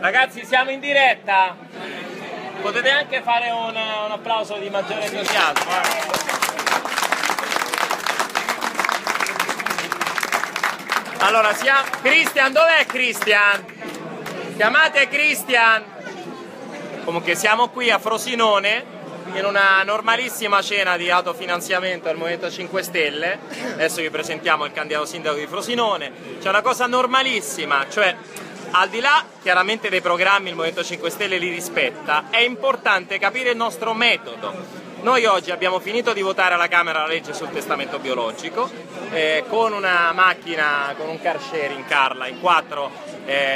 Ragazzi, siamo in diretta, potete anche fare un applauso di maggiore entusiasmo. Allora, siamo... Cristian, dov'è Cristian? Chiamate Cristian! Comunque siamo qui a Frosinone in una normalissima cena di autofinanziamento al Movimento 5 Stelle. Adesso vi presentiamo il candidato sindaco di Frosinone. C'è una cosa normalissima, cioè al di là chiaramente dei programmi il Movimento 5 Stelle li rispetta, è importante capire il nostro metodo. Noi oggi abbiamo finito di votare alla Camera la legge sul testamento biologico, con una macchina, con un car sharing Carla, in 4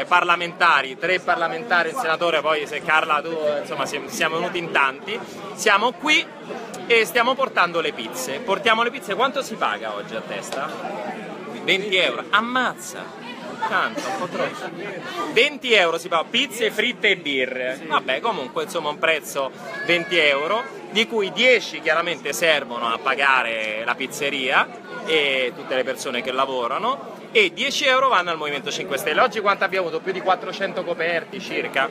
parlamentari, 3 parlamentari e il senatore, poi se Carla tu, insomma siamo venuti in tanti, siamo qui e stiamo portando le pizze. Portiamo le pizze, quanto si paga oggi a testa? 20 euro, ammazza! Tanto, un po' troppo. 20 euro si paga, pizze, fritte e birre. Vabbè, comunque insomma un prezzo 20 euro, di cui 10 chiaramente servono a pagare la pizzeria e tutte le persone che lavorano e 10 euro vanno al Movimento 5 Stelle. Oggi quanto abbiamo avuto? Più di 400 coperti circa.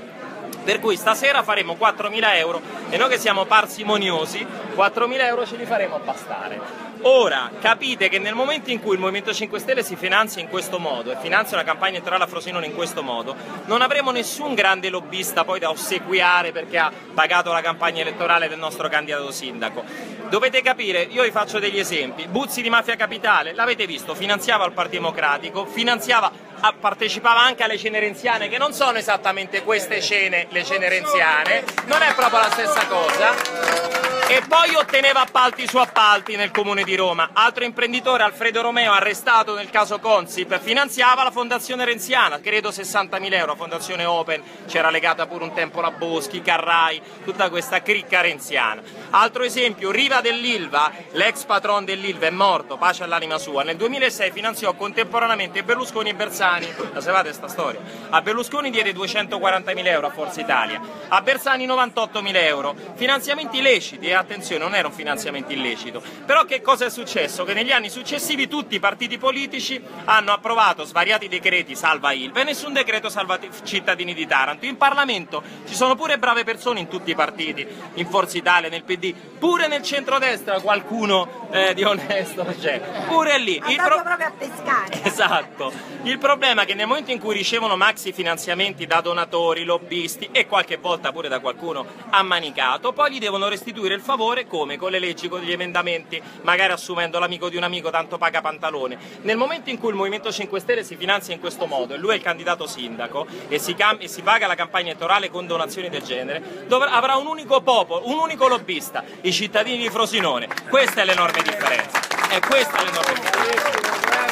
Per cui stasera faremo 4.000 euro e noi che siamo parsimoniosi, 4.000 euro ce li faremo bastare. Ora, capite che nel momento in cui il Movimento 5 Stelle si finanzia in questo modo e finanzia una campagna elettorale a Frosinone in questo modo, non avremo nessun grande lobbista poi da ossequiare perché ha pagato la campagna elettorale del nostro candidato sindaco. Dovete capire, io vi faccio degli esempi. Buzzi di Mafia Capitale, l'avete visto, finanziava il Partito Democratico, finanziava... partecipava anche alle cene renziane, che non sono esattamente queste cene, le cene renziane, non è proprio la stessa cosa, e poi otteneva appalti su appalti nel comune di Roma. Altro imprenditore, Alfredo Romeo, arrestato nel caso Consip, finanziava la fondazione renziana, credo 60.000 euro, fondazione Open, c'era legata pure un tempo la Boschi, Carrai, tutta questa cricca renziana. Altro esempio, Riva dell'Ilva, l'ex patron dell'Ilva è morto, pace all'anima sua, nel 2006 finanziò contemporaneamente Berlusconi e Bersani. La sapete sta storia? A Berlusconi diede 240.000 euro a Forza Italia, a Bersani 98.000 euro, finanziamenti illeciti, e attenzione non era un finanziamento illecito, però che cosa è successo? Che negli anni successivi tutti i partiti politici hanno approvato svariati decreti salva Ilva e nessun decreto salva cittadini di Taranto. In Parlamento ci sono pure brave persone in tutti i partiti, in Forza Italia, nel PD, pure nel centrodestra qualcuno di onesto c'è, pure lì. Proprio a pescare. Esatto. Il problema è che nel momento in cui ricevono maxi finanziamenti da donatori, lobbisti e qualche volta pure da qualcuno ammanicato, poi gli devono restituire il favore come? Con le leggi, con gli emendamenti, magari assumendo l'amico di un amico, tanto paga pantalone. Nel momento in cui il Movimento 5 Stelle si finanzia in questo modo e lui è il candidato sindaco e si paga la campagna elettorale con donazioni del genere, avrà un unico popolo, un unico lobbista, i cittadini di Frosinone. Questa è l'enorme differenza. E questa è l'enorme differenza.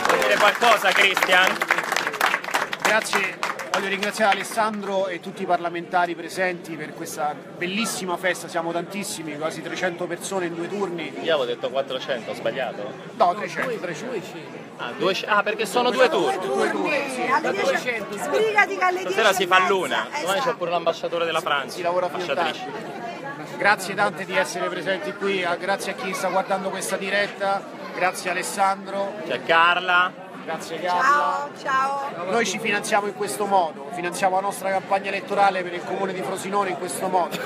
Vuoi dire qualcosa, Cristian? Grazie, voglio ringraziare Alessandro e tutti i parlamentari presenti per questa bellissima festa, siamo tantissimi, quasi 300 persone in 2 turni. Io avevo detto 400, ho sbagliato? No, 300. Ah, perché sono 2 turni. 2 turni, sì. Alle 200. Sbrigati che alle 10. Stasera si fa l'una, domani c'è pure l'ambasciatore della Francia. Si lavora fino a tardi. Grazie tante di essere presenti qui, grazie a chi sta guardando questa diretta, grazie Alessandro. C'è Carla. Grazie Carla. Ciao, ciao. Noi ci finanziamo in questo modo, finanziamo la nostra campagna elettorale per il comune di Frosinone in questo modo.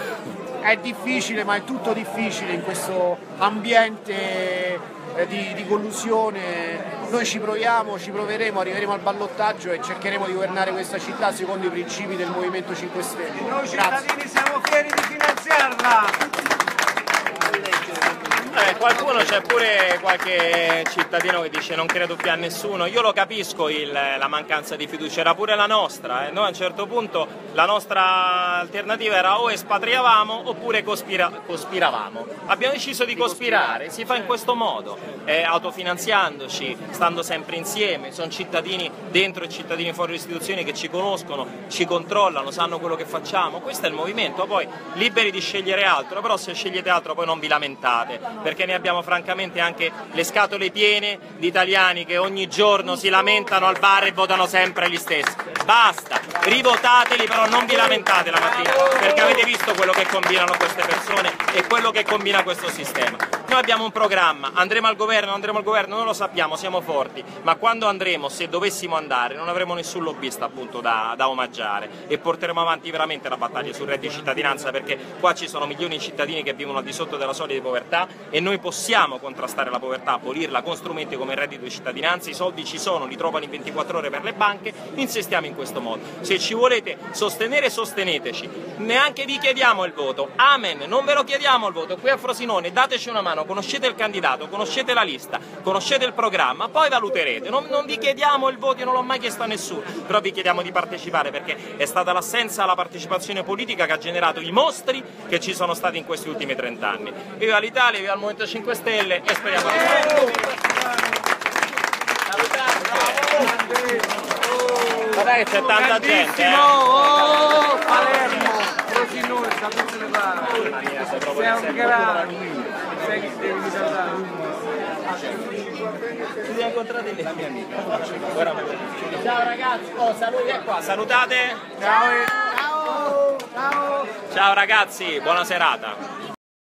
È difficile, ma è tutto difficile in questo ambiente di collusione. Noi ci proviamo, ci proveremo, arriveremo al ballottaggio e cercheremo di governare questa città secondo i principi del Movimento 5 Stelle. Noi cittadini siamo fieri di finanziarla. Qualcuno, c'è pure qualche cittadino che dice non credo più a nessuno. Io lo capisco la mancanza di fiducia, era pure la nostra. Noi a un certo punto la nostra alternativa era o espatriavamo oppure cospiravamo. Abbiamo deciso di cospirare, si fa in questo modo, autofinanziandoci, stando sempre insieme. Sono cittadini dentro e cittadini fuori le istituzioni che ci conoscono, ci controllano, sanno quello che facciamo. Questo è il movimento, poi liberi di scegliere altro, però se scegliete altro poi non vi lamentate, perché ne abbiamo francamente anche le scatole piene di italiani che ogni giorno si lamentano al bar e votano sempre gli stessi. Basta, rivotateli, però non vi lamentate la mattina, perché avete visto quello che combinano queste persone e quello che combina questo sistema. noi abbiamo un programma, andremo al governo, non lo sappiamo, siamo forti, ma quando andremo, se dovessimo andare, non avremo nessun lobbista appunto da omaggiare e porteremo avanti veramente la battaglia sul reddito di cittadinanza, perché qua ci sono milioni di cittadini che vivono al di sotto della soglia di povertà e noi possiamo contrastare la povertà, abolirla con strumenti come il reddito di cittadinanza, i soldi ci sono, li trovano in 24 ore per le banche, insistiamo in questo modo. Se ci volete sostenere, sosteneteci, neanche vi chiediamo il voto, amen, non ve lo chiediamo il voto, qui a Frosinone dateci una mano, conoscete il candidato, conoscete la lista, conoscete il programma, poi valuterete, non vi chiediamo il voto, io non l'ho mai chiesto a nessuno, però vi chiediamo di partecipare, perché è stata l'assenza alla partecipazione politica che ha generato i mostri che ci sono stati in questi ultimi 30 anni. Viva l'Italia, viva il Movimento 5 Stelle e speriamo di guardate che c'è tanta gente, Palermo, Frosinone, sapete le parole. Maria, sei un grande, sei che devi ci siamo incontrati lì, la mia amica. Ciao ragazzi, saluti a qua, salutate. Ciao. Ciao ragazzi, buona serata.